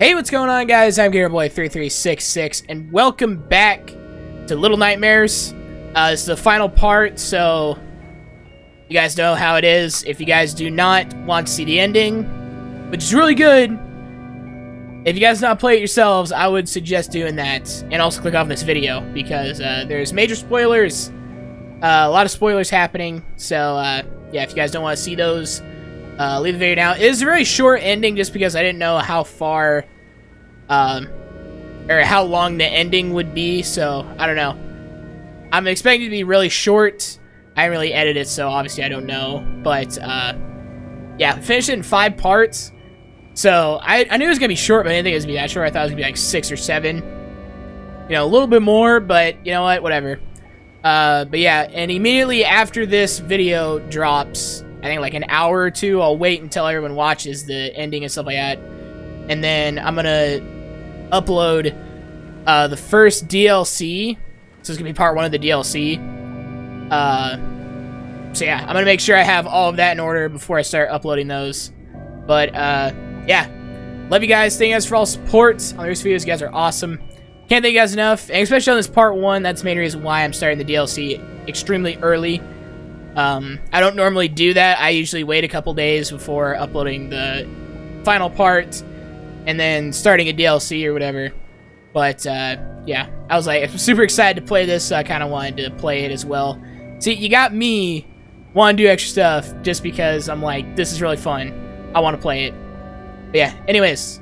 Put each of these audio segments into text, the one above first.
Hey, what's going on, guys? I'm Gamerboy3366, and welcome back to Little Nightmares. It's the final part, so you guys know how it is. If you guys do not want to see the ending, which is really good, if you guys do not play it yourselves, I would suggest doing that. And also click off this video, because there's major spoilers, a lot of spoilers happening. So yeah, if you guys don't want to see those, leave the video now. It is a very short ending just because I didn't know how far, or how long the ending would be, so I don't know. I'm expecting it to be really short. I didn't really edit it, so obviously I don't know, but, yeah, finished it in 5 parts, so I knew it was going to be short, but I didn't think it was going to be that short. I thought it was going to be like 6 or 7, you know, a little bit more, but you know what, whatever. But yeah, and immediately after this video drops, I think like an hour or two, I'll wait until everyone watches the ending and stuff like that. And then I'm going to upload the first DLC. So it's going to be part 1 of the DLC. So yeah, I'm going to make sure I have all of that in order before I start uploading those. But yeah, love you guys. Thank you guys for all the support on these videos. You guys are awesome. Can't thank you guys enough. And especially on this part 1, that's the main reason why I'm starting the DLC extremely early. I don't normally do that. I usually wait a couple days before uploading the final part and then starting a DLC or whatever. But, yeah, I was like, I'm super excited to play this, so I kind of wanted to play it as well. See, you got me wanting to do extra stuff just because I'm like, this is really fun. I want to play it. But yeah, anyways,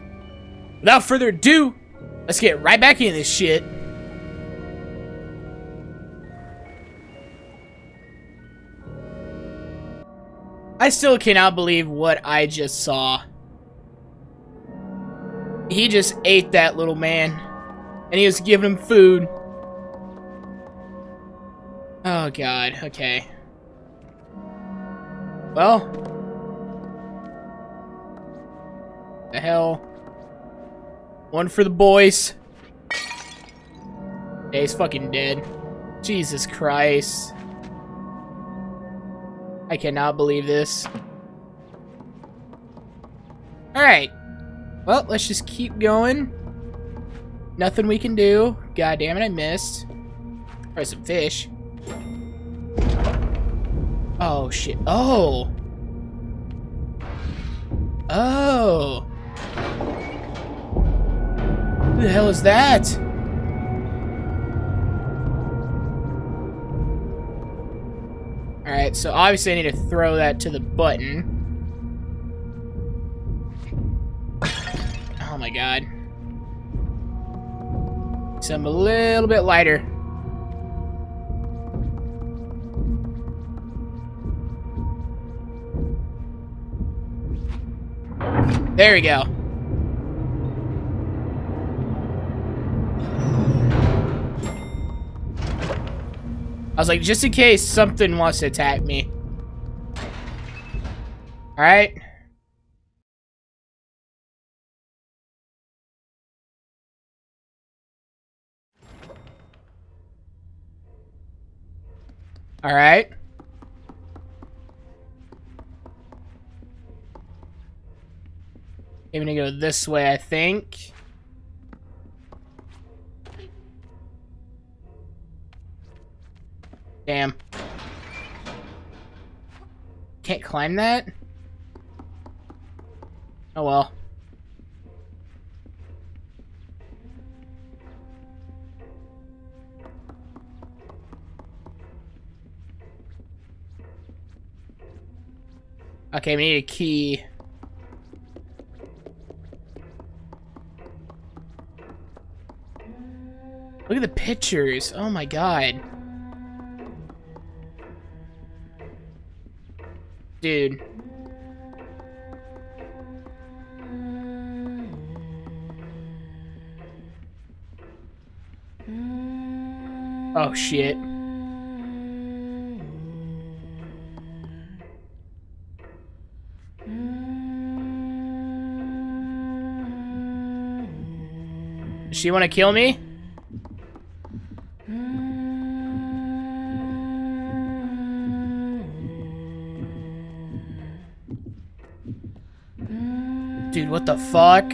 without further ado, let's get right back into this shit. I still cannot believe what I just saw. He just ate that little man. And he was giving him food. Oh god, okay. Well. The hell. One for the boys. Yeah, he's fucking dead. Jesus Christ. I cannot believe this. Alright. Well, let's just keep going. Nothing we can do. God damn it, I missed. Probably some fish. Oh, shit. Oh! Oh! Who the hell is that? Alright, so obviously I need to throw that to the button. Oh my god. Something a little bit lighter. There we go. I was like, just in case something wants to attack me. Alright. Alright. I'm gonna go this way, I think. Damn. Can't climb that? Oh well. Okay, we need a key. Look at the pictures. Oh my god. Dude. Oh, shit. Does she want to kill me? Dude, what the fuck?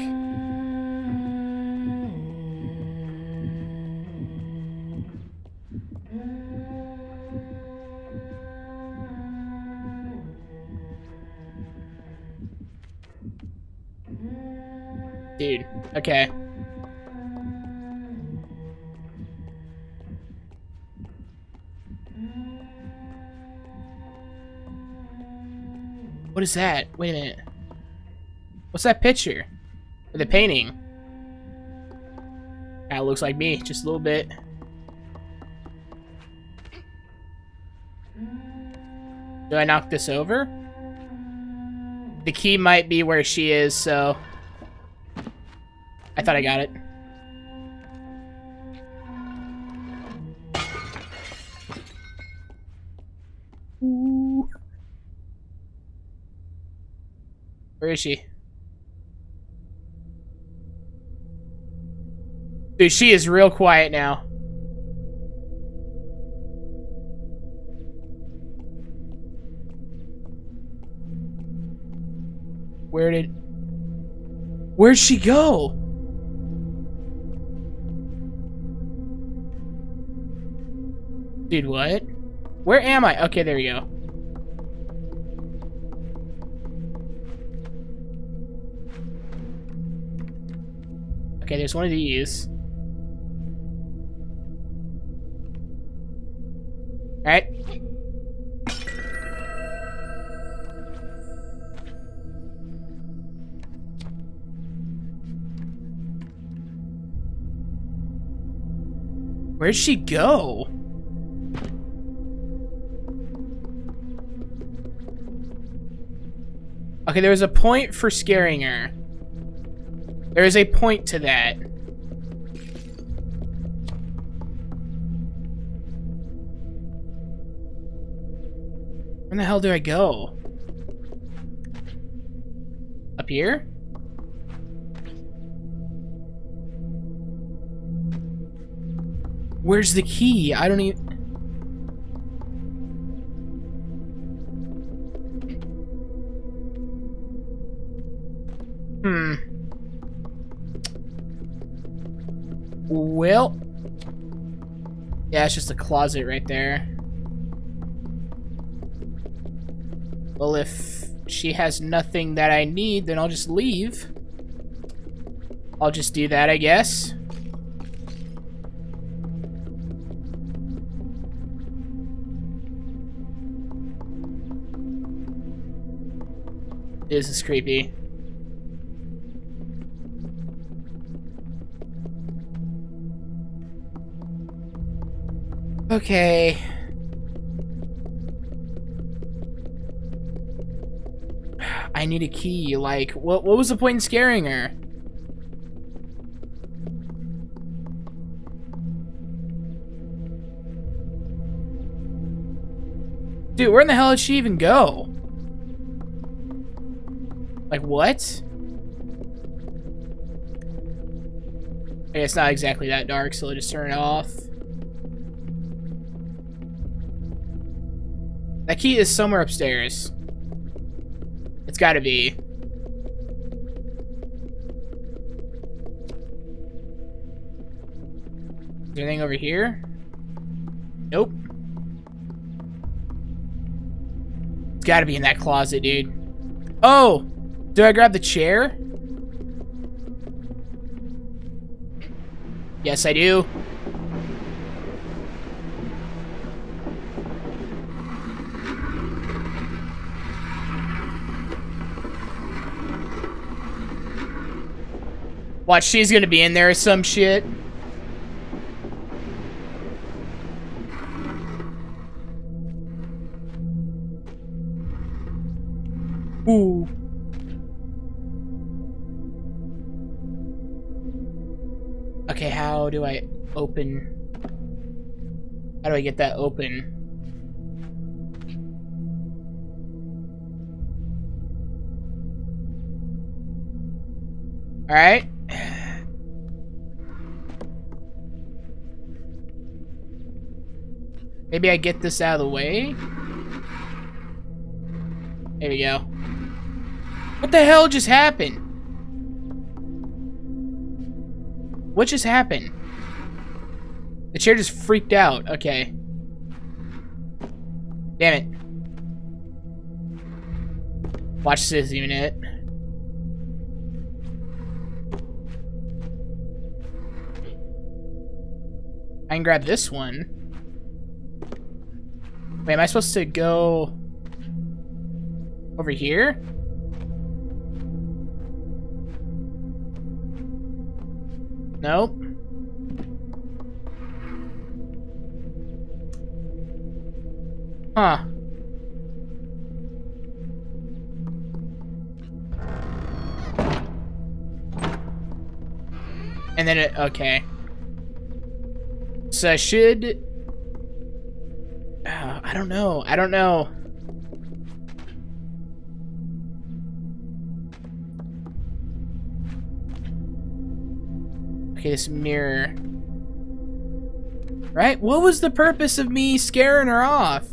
Dude, okay. What is that? Wait a minute. What's that picture? Or the painting? That looks like me, just a little bit. Do I knock this over? The key might be where she is, so... I thought I got it. Ooh. Where is she? Dude, she is real quiet now. Where'd she go? Dude, what? Where am I? Okay, there we go. Okay, there's one of these. Alright. Where'd she go? Okay, there was a point for scaring her. There is a point to that. Where the hell do I go? Up here? Where's the key? I don't even... Well... Yeah, it's just a closet right there. Well, if she has nothing that I need, then I'll just leave. I'll just do that, I guess. This is creepy. Okay. I need a key. Like, what was the point in scaring her? Dude, where in the hell did she even go? Like, what? Okay, it's not exactly that dark, so I'll just turn it off. That key is somewhere upstairs. It's gotta be. Is there anything over here? Nope. It's gotta be in that closet, dude. Oh! Do I grab the chair? Yes, I do. Watch, she's gonna be in there or some shit. Ooh. Okay, how do I open? How do I get that open? All right. Maybe I get this out of the way. There we go. What the hell just happened? What just happened? The chair just freaked out. Okay. Damn it. Watch this, even it. I can grab this one. Wait, am I supposed to go over here? Nope. Huh. And then it, okay. So I should, I don't know. Okay, this mirror. Right? What was the purpose of me scaring her off?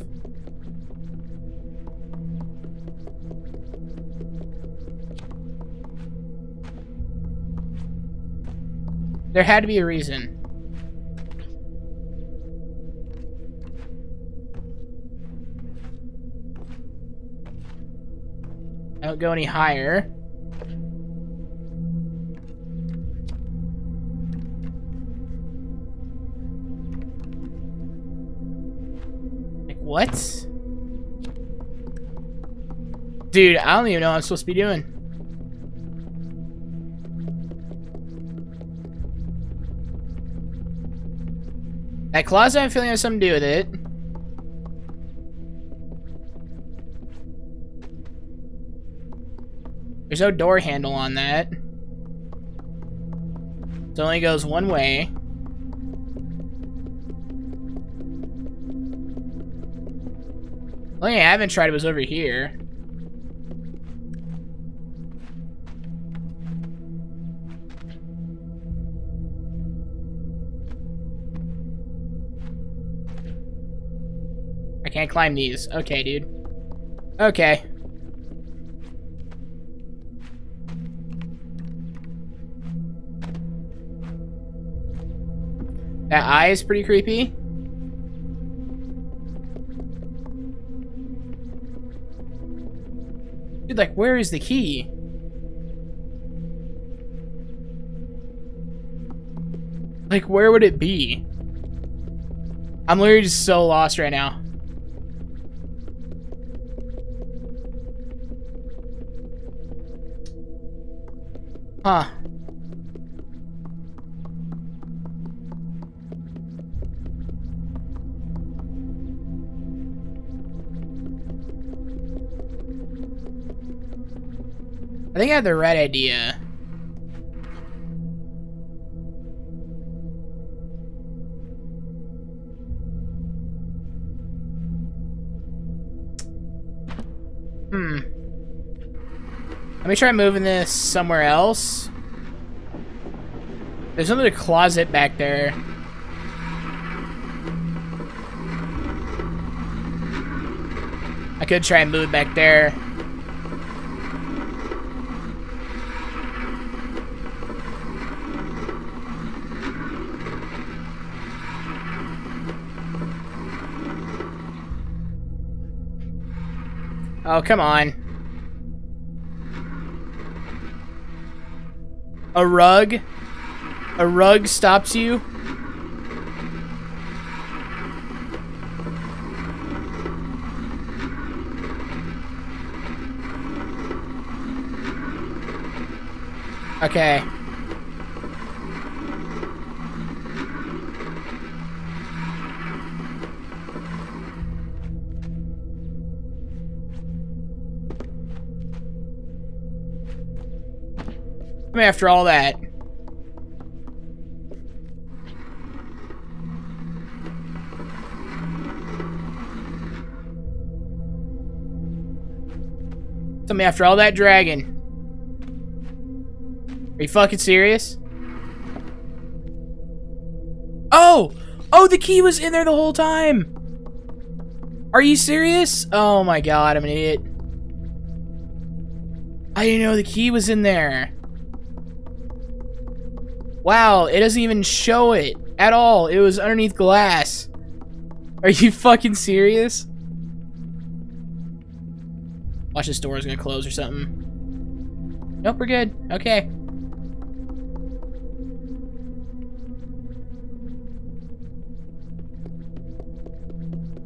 There had to be a reason. I don't go any higher. Like, what? Dude, I don't even know what I'm supposed to be doing. That closet, I'm feeling, has something to do with it. There's no door handle on that. It only goes one way. The only thing I haven't tried was over here. Can't climb these. Okay, dude. Okay. That eye is pretty creepy. Dude, like, where is the key? Like, where would it be? I'm literally just so lost right now. Huh. I think I have the right idea. Let me try moving this somewhere else. There's another closet back there. I could try and move it back there. Oh, come on. A rug? A rug stops you? Okay. After all that. Tell me after all that dragon. Are you fucking serious? Oh! Oh, the key was in there the whole time! Are you serious? Oh my god, I'm an idiot. I didn't know the key was in there. Wow, it doesn't even show it at all. It was underneath glass. Are you fucking serious? Watch, this door is gonna close or something. Nope, we're good. Okay.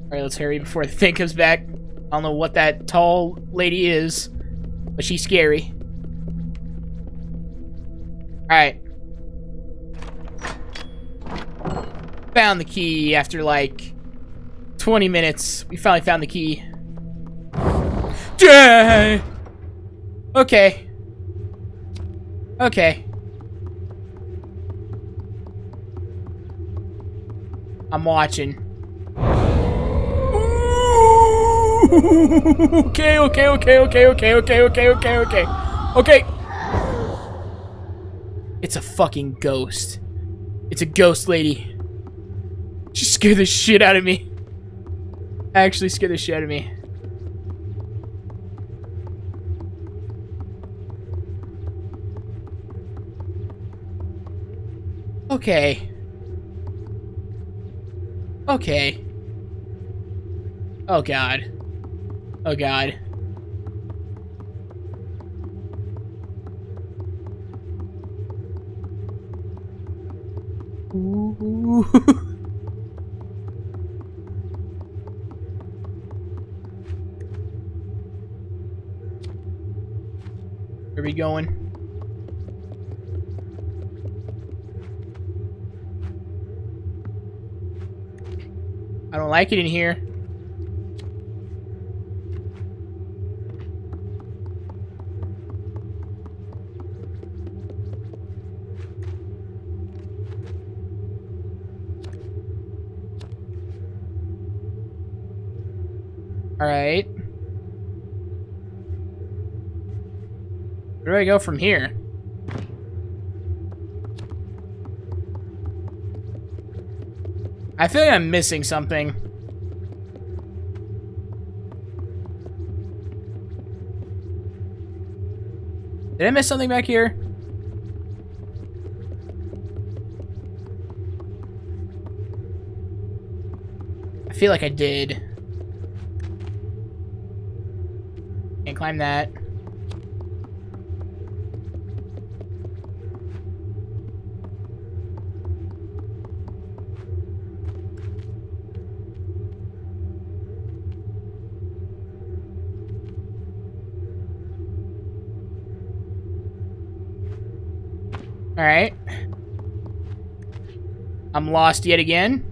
Alright, let's hurry before the thing comes back. I don't know what that tall lady is, but she's scary. Alright. Found the key after like 20 minutes. We finally found the key. Dang! Okay. Okay. I'm watching. Okay, okay, okay, okay, okay, okay, okay, okay, okay. Okay. It's a fucking ghost. It's a ghost lady. She scared the shit out of me. Actually scared the shit out of me. Okay. Okay. Oh god. Oh god. Ooh. Where are we going? I don't like it in here. All right. Where do I go from here? I feel like I'm missing something. Did I miss something back here? I feel like I did. Can't climb that. Alright. I'm lost yet again.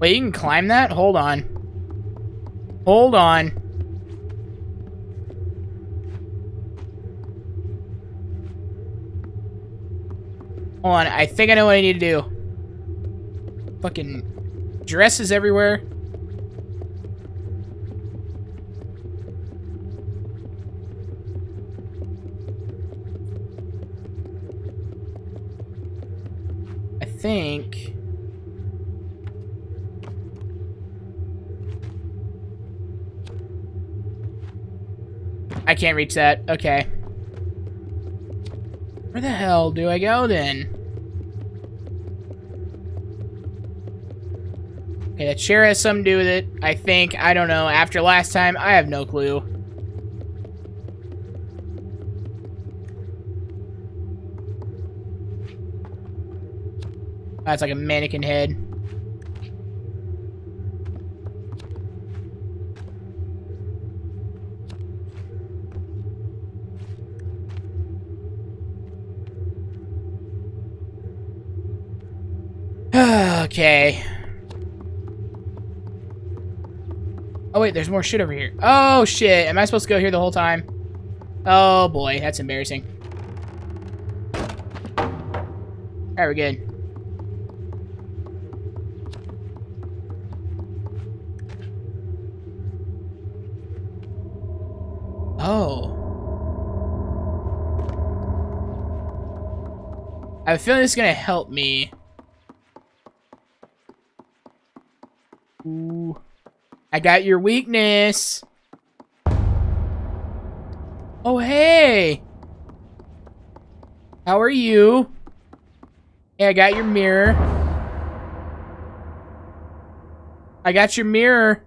Wait, you can climb that? Hold on. Hold on. Hold on, I think I know what I need to do. Fucking... dresses everywhere. I think. I can't reach that. Okay. Where the hell do I go then? Okay, that chair has something to do with it, I think. I don't know. After last time, I have no clue. That's like a mannequin head. Okay. Oh wait, there's more shit over here. Oh shit, am I supposed to go here the whole time? Oh boy, that's embarrassing. Alright, we're good. Oh. I have a feeling this is gonna help me. Ooh. I got your weakness. Oh, hey. How are you? Hey, I got your mirror. I got your mirror.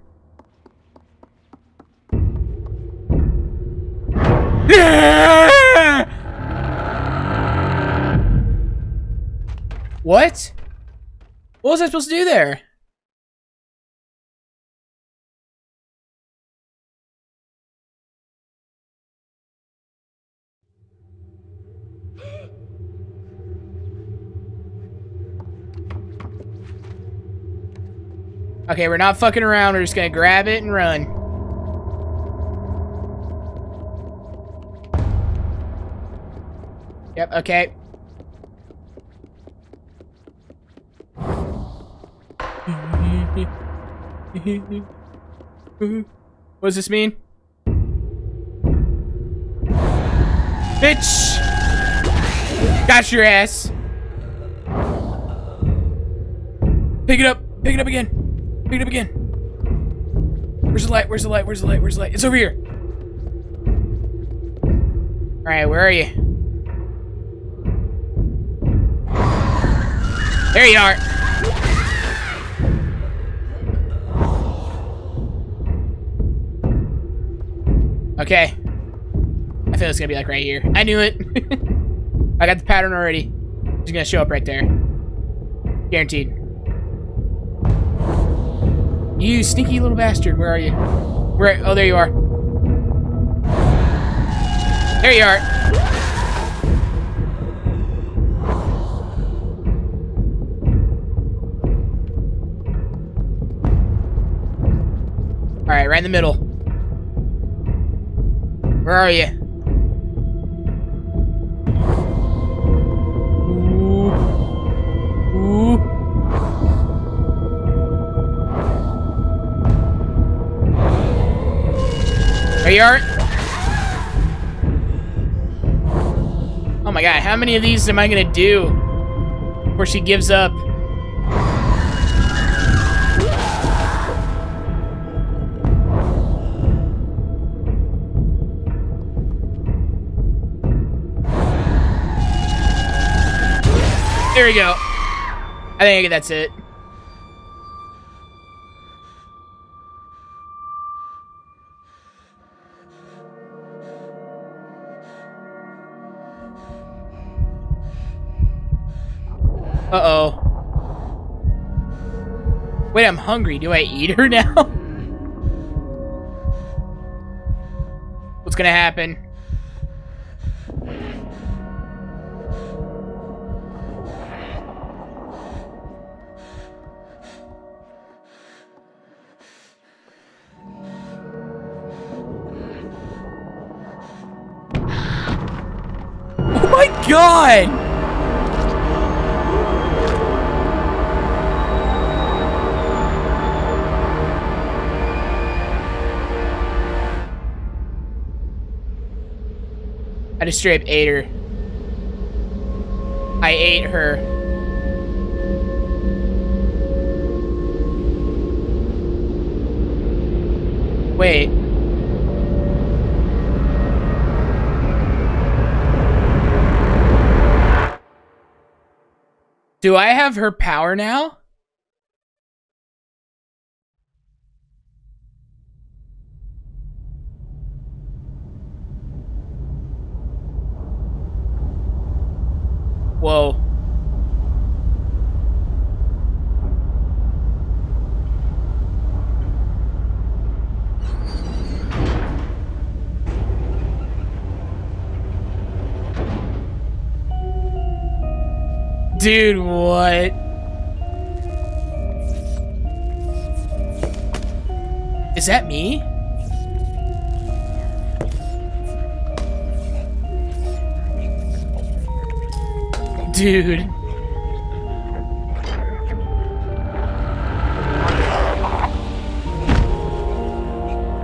What? What was I supposed to do there? Okay, we're not fucking around. We're just gonna grab it and run. Yep, okay. What does this mean? Bitch! Got your ass! Pick it up! Pick it up again! Pick it up again. Where's the light? Where's the light? Where's the light? Where's the light? It's over here. Alright, where are you? There you are. Okay. I feel it's gonna be like right here. I knew it. I got the pattern already. It's gonna show up right there. Guaranteed. You sneaky little bastard, where are you? Where? Oh, there you are. There you are. Alright, right in the middle. Where are you? Ooh. Ooh. There you are. Oh my god, how many of these am I gonna do before she gives up? There we go. I think that's it. Uh-oh. Wait, I'm hungry. Do I eat her now? What's gonna happen? Oh my god! I just straight up ate her. I ate her. Wait. Do I have her power now? Whoa. Dude, what? Is that me? Dude.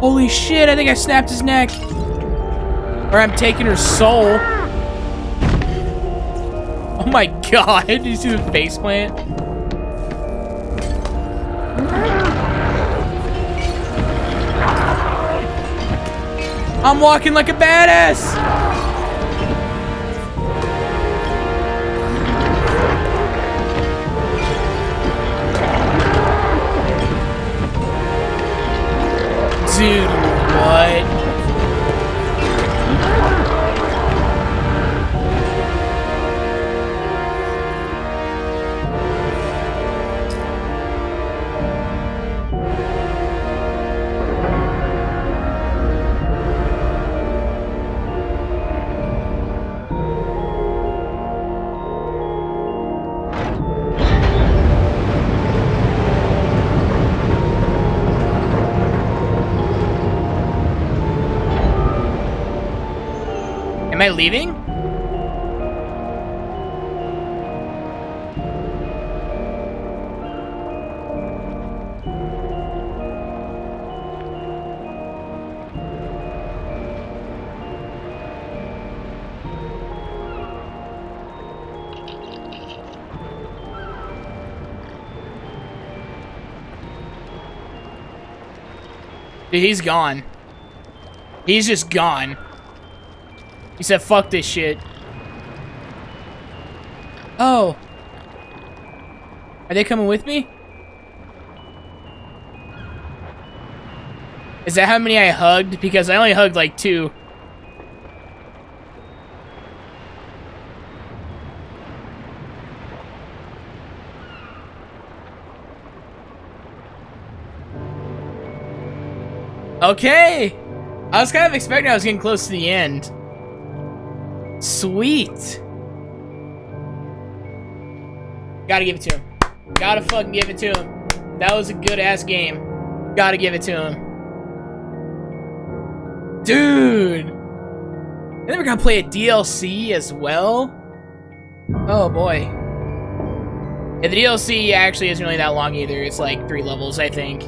Holy shit, I think I snapped his neck. Or I'm taking her soul. Oh my god, did you see the face plant? I'm walking like a badass! Dude, what? I leaving? Dude, he's gone. He's just gone. He said, fuck this shit. Oh. Are they coming with me? Is that how many I hugged? Because I only hugged like 2. Okay. I was kind of expecting I was getting close to the end. Sweet. Gotta give it to him. Gotta fucking give it to him. That was a good ass game. Gotta give it to him. Dude. And then we're gonna play a DLC as well. Oh boy. Yeah, the DLC actually isn't really that long either. It's like 3 levels, I think.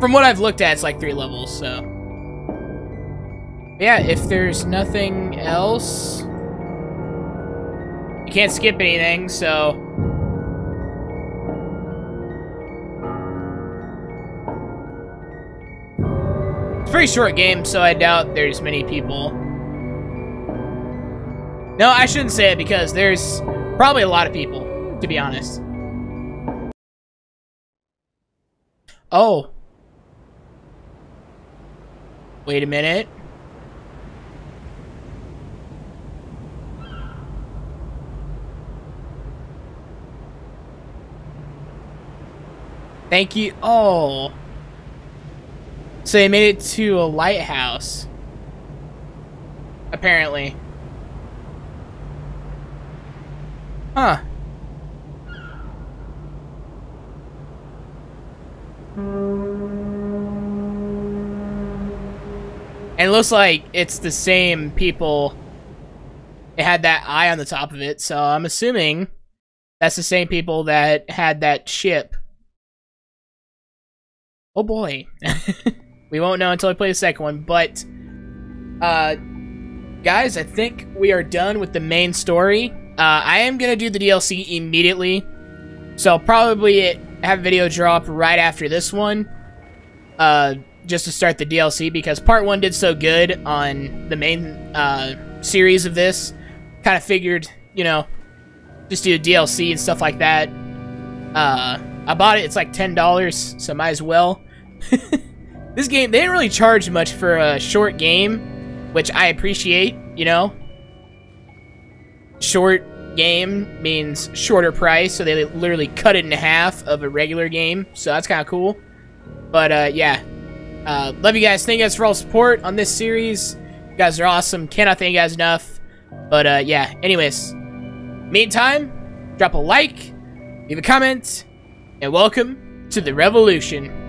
From what I've looked at, it's like 3 levels, so. Yeah, if there's nothing else, you can't skip anything, so. It's a pretty short game, so I doubt there's many people. No, I shouldn't say it because there's probably a lot of people, to be honest. Oh. Wait a minute. Thank you. Oh. So they made it to a lighthouse. Apparently. Huh. And it looks like it's the same people. It had that eye on the top of it, so I'm assuming that's the same people that had that ship. Oh boy. We won't know until I play the second one, but guys, I think we are done with the main story. I am gonna do the DLC immediately, so I'll probably have a video drop right after this one, just to start the DLC, because part 1 did so good on the main series of this. Kind of figured, you know, just do DLC and stuff like that. I bought it, it's like $10, so might as well. This game, they didn't really charge much for a short game, which I appreciate, you know. Short game means shorter price, so they literally cut it in half of a regular game, so that's kind of cool. But, yeah. Love you guys. Thank you guys for all support on this series. You guys are awesome. Cannot thank you guys enough. But, yeah. Anyways. Meantime, drop a like, leave a comment, and welcome to the revolution.